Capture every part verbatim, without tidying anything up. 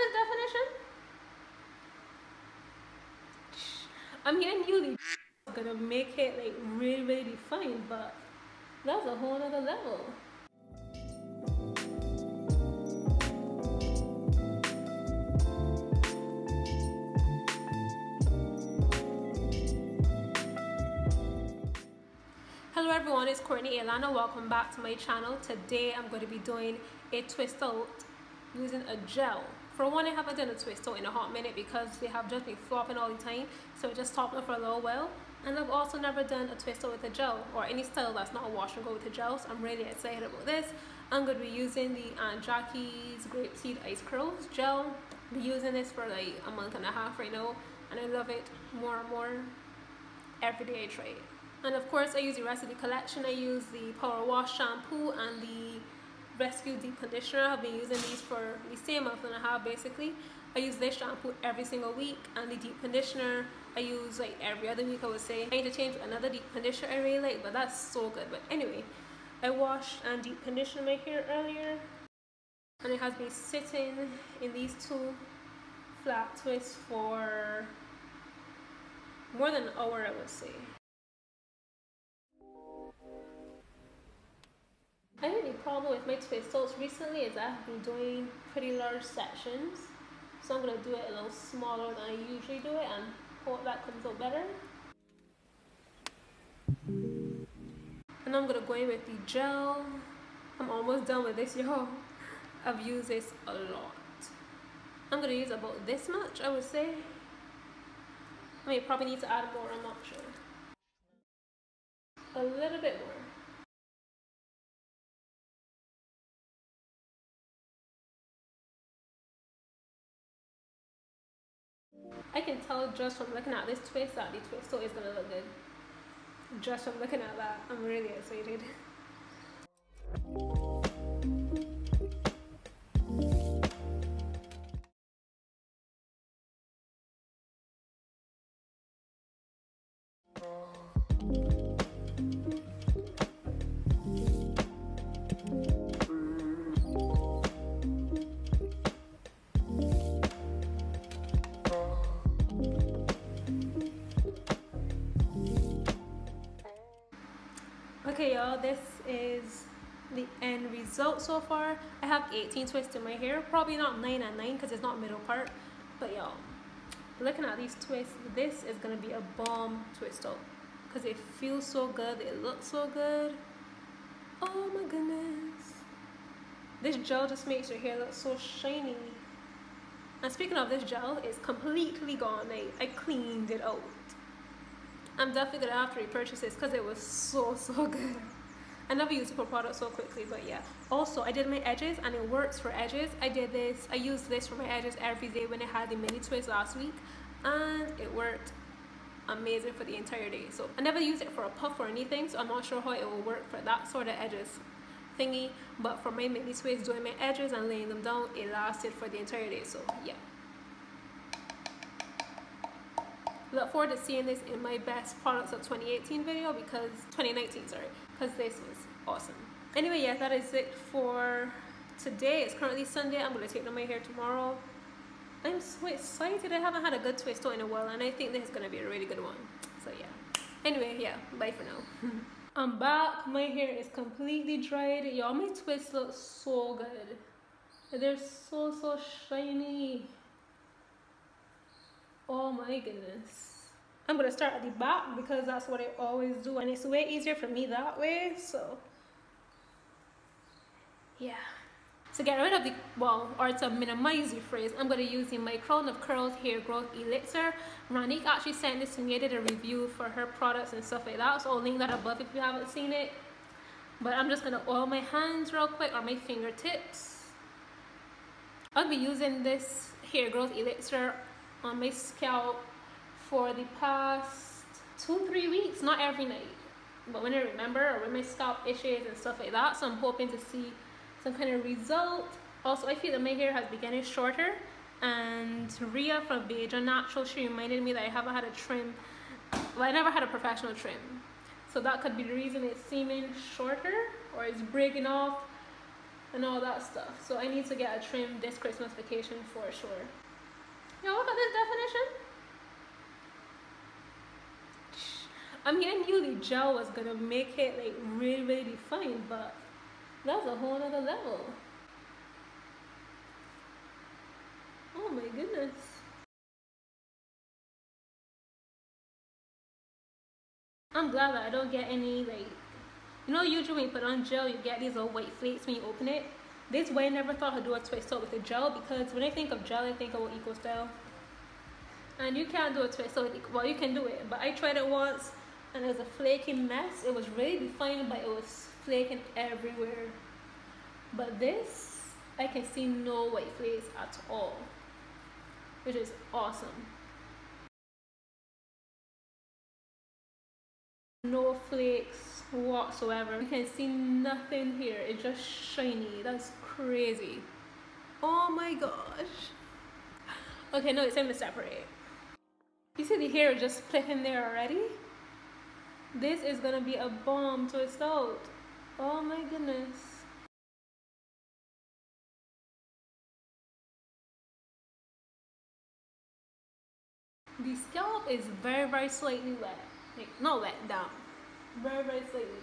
his definition? I'm hearing you gonna make it like really, really defined, but that's a whole other level. Hello everyone, it's Courtney Elana. Welcome back to my channel. Today I'm going to be doing a twist out using a gel. For one, I haven't done a twist out in a hot minute because they have just been flopping all the time, so it just stopped them for a little while. And I've also never done a twist out with a gel, or any style that's not a wash and go with a gel, so I'm really excited about this. I'm going to be using the Aunt Jackie's Grapeseed Ice Curls gel. I've been using this for like a month and a half right now, and I love it more and more every day I try it. And of course, I use the rest of the collection. I use the Power Wash shampoo and the Rescue Deep Conditioner. I've been using these for the same month and a half basically. I use this shampoo every single week, and the deep conditioner I use like every other week, I would say. I need to change another deep conditioner I really like, but that's so good. But anyway, I washed and deep conditioned my hair earlier, and it has been sitting in these two flat twists for more than an hour, I would say. I think the problem with my twist outs recently is I've been doing pretty large sections, so I'm going to do it a little smaller than I usually do it and hope that comes out better. And I'm going to go in with the gel. I'm almost done with this, y'all. I've used this a lot. I'm going to use about this much, I would say. I mean, probably need to add more, I'm not sure. A little bit more. I can tell just from looking at this twist that the twist out is going to look good. Just from looking at that, I'm really excited. Okay y'all, this is the end result so far. I have eighteen twists in my hair, probably not nine and nine because it's not middle part, but y'all, looking at these twists, this is gonna be a bomb twist out because it feels so good, it looks so good. Oh my goodness, this gel just makes your hair look so shiny. And speaking of, this gel is completely gone. Like, I cleaned it out. I'm definitely gonna have to repurchase this because it was so so good. I never used it for products so quickly, but yeah. Also, I did my edges and it works for edges. I did this, I used this for my edges every day when I had the mini twist last week, and it worked amazing for the entire day. So I never used it for a puff or anything, so I'm not sure how it will work for that sort of edges thingy, but for my mini twists, doing my edges and laying them down, it lasted for the entire day. So yeah, look forward to seeing this in my best products of twenty eighteen video, because twenty nineteen, sorry, because this was awesome. Anyway, yeah, that is it for today. It's currently Sunday. I'm going to take down my hair tomorrow. I'm so excited. I haven't had a good twist out in a while, and I think this is going to be a really good one. So yeah, anyway, yeah, bye for now. I'm back. My hair is completely dried. Y'all, my twists look so good. They're so so shiny. Oh my goodness. I'm gonna start at the back because that's what I always do, and it's way easier for me that way. So yeah, to get rid of the, well, or to minimize the frizz, I'm gonna use the Microne of Curls hair growth elixir. Ranique actually sent this to me. I did a review for her products and stuff like that, so I'll link that above if you haven't seen it. But I'm just gonna oil my hands real quick, or my fingertips. I'll be using this hair growth elixir on my scalp for the past two three weeks, not every night, but when I remember, or when my scalp itches and stuff like that. So I'm hoping to see some kind of result. Also, I feel that my hair has been getting shorter, and Ria from Beige Natural, she reminded me that I haven't had a trim. Well, I never had a professional trim, so that could be the reason it's seeming shorter, or it's breaking off. and all that stuff. So I need to get a trim this Christmas vacation for sure. Now look at this definition. I mean, I knew the gel was gonna make it like really, really defined, but that's a whole other level. Oh my goodness. I'm glad that I don't get any, like, you know, usually when you put on gel, you get these little white flakes when you open it. This way, I never thought I'd do a twist out with a gel, because when I think of gel, I think of eco style. And you can't do a twist out with eco, well, you can do it, but I tried it once, and it was a flaking mess. It was really defined, but it was flaking everywhere. But this, I can see no white flakes at all, which is awesome. No flakes whatsoever. You can see nothing here. It's just shiny. That's crazy. Oh my gosh. Okay, no, it's time to separate. You see the hair just splitting there already? This is gonna be a bomb twist out. Oh my goodness. The scalp is very, very slightly wet. Like, not wet, down. Very, very slightly.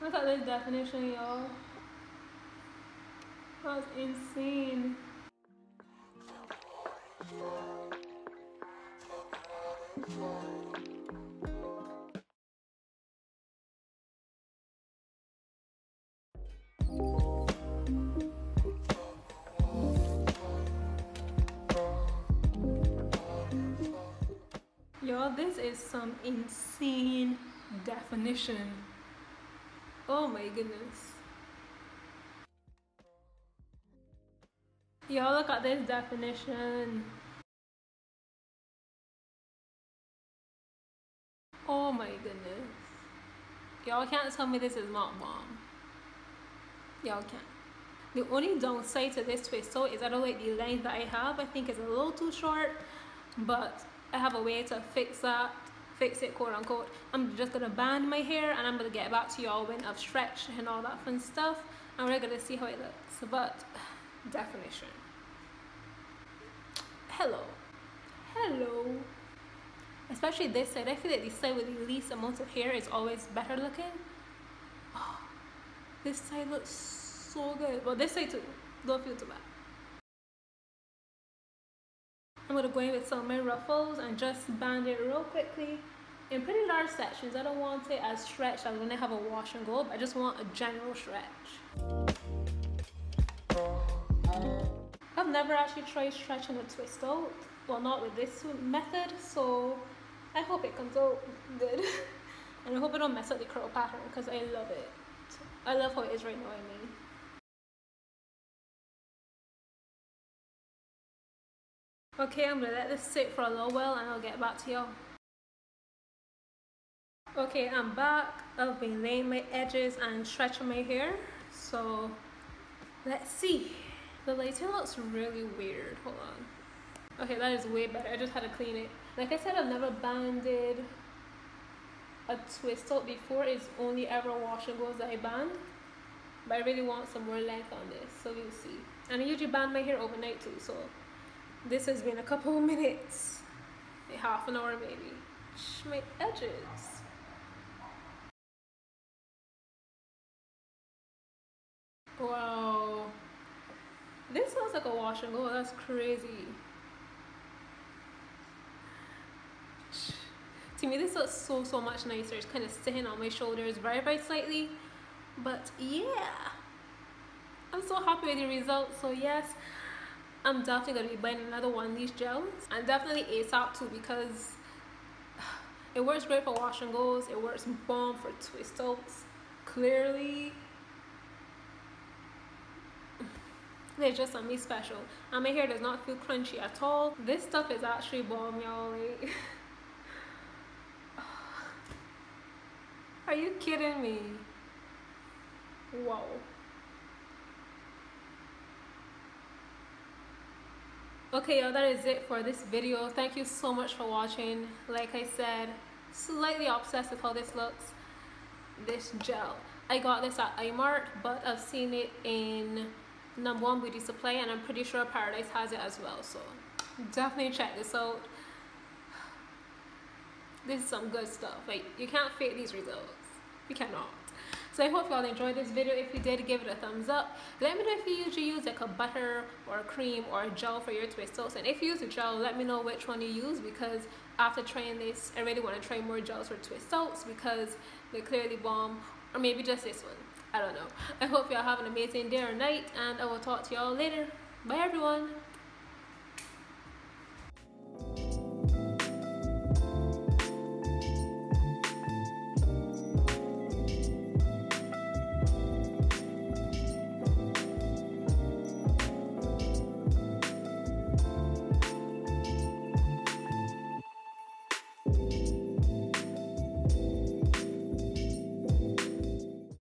Look at this definition, y'all. That's insane. Y'all, this is some insane definition. Oh my goodness. Y'all, look at this definition. Oh my goodness. Y'all can't tell me this is not bomb. Y'all can't. The only downside to this twist though is I don't like the line that I have. I think it's a little too short, but I have a way to fix that. Fix it, quote unquote. I'm just gonna band my hair and I'm gonna get back to y'all when I've stretched and all that fun stuff, and we're gonna see how it looks. But definition. Hello. Hello. Especially this side. I feel like the side with the least amount of hair is always better looking. Oh, this side looks so good. Well, this side too. Don't feel too bad. I'm gonna go in with some of my ruffles and just band it real quickly in pretty large sections. I don't want it as stretched as when I have a wash and go, but I just want a general stretch. I've never actually tried stretching a twist out, well, not with this method, so I hope it comes out good. And I hope I don't mess up the curl pattern, because I love it. I love how it is right now, I mean. Okay, I'm gonna let this sit for a little while and I'll get back to y'all. Okay, I'm back. I've been laying my edges and stretching my hair. So, let's see. The lighting looks really weird. Hold on. Okay, that is way better. I just had to clean it. Like I said, I've never banded a twist out before. It's only ever wash and goes that I band. But I really want some more length on this, so we'll see. And I usually band my hair overnight too, so... This has been a couple of minutes, like half an hour maybe. My edges. Wow. This sounds like a wash and go, that's crazy. To me this looks so, so much nicer. It's kind of sitting on my shoulders very, very slightly. But yeah, I'm so happy with the results, so yes. I'm definitely gonna be buying another one of these gels, and definitely ASAP too, because it works great for wash and goes, it works bomb for twist outs. Clearly they're just something special, and my hair does not feel crunchy at all. This stuff is actually bomb, y'all. Like, are you kidding me? Wow. Okay, y'all, that is it for this video. Thank you so much for watching. Like I said, slightly obsessed with how this looks, this gel. I got this at iMart, but I've seen it in Number One Beauty Supply, and I'm pretty sure Paradise has it as well, so definitely check this out. This is some good stuff. Like, you can't fake these results. You cannot. So I hope y'all enjoyed this video. If you did, give it a thumbs up. Let me know if you usually use like a butter or a cream or a gel for your twist outs. And if you use a gel, let me know which one you use, because after trying this, I really want to try more gels for twist outs because they're clearly bomb. Or maybe just this one. I don't know. I hope y'all have an amazing day or night, and I will talk to y'all later. Bye, everyone.